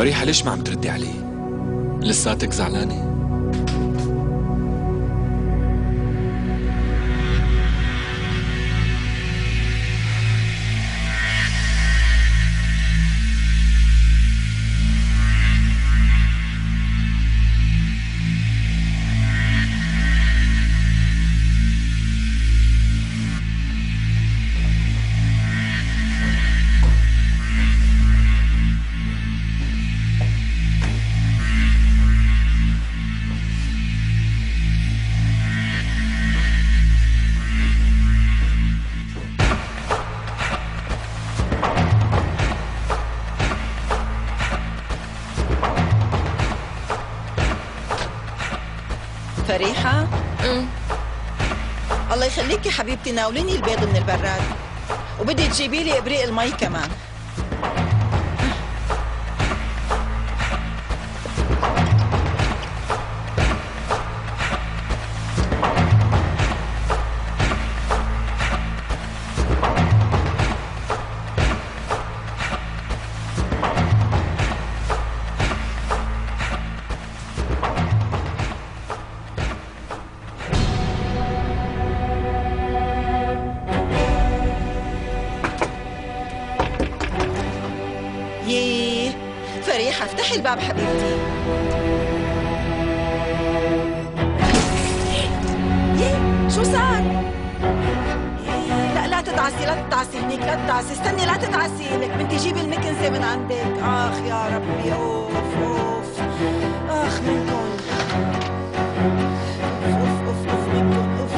فريحة ليش ما عم تردي علي؟ لساتك زعلانة؟ فريحة؟ الله يخليكي حبيبتي، ناوليني البيض من البراد، وبدي تجيبي لي ابريق المي كمان. فريحة افتحي الباب حبيبتي. شو صار؟ لا تدعسي، لا تدعسي هنيك، لا تدعسي، استني، لا تدعسي لك بنتي، جيبي المكنسة من عندك. اخ يا ربي، اوف اوف، اخ منكم، اوف اوف اوف منكم، اوف.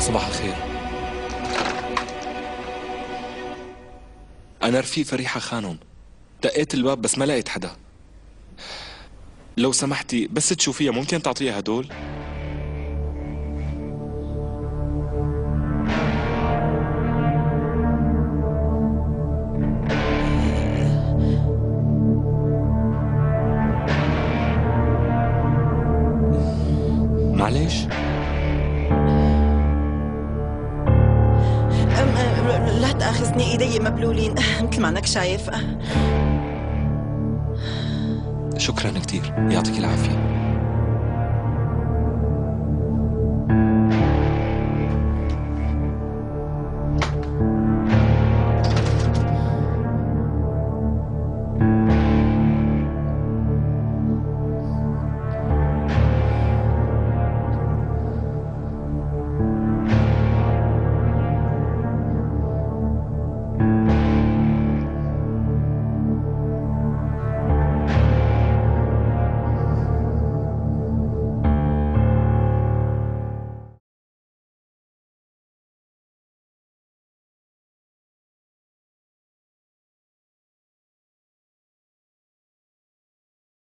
صباح الخير. أنا رفيق فريحة خانم، دقيت الباب بس ما لقيت حدا. لو سمحتي بس تشوفيها ممكن تعطيها هدول؟ معلش؟ لا تأخذني، ايدي مبلولين مثل ما انك شايف. شكرا كثير، يعطيك العافية.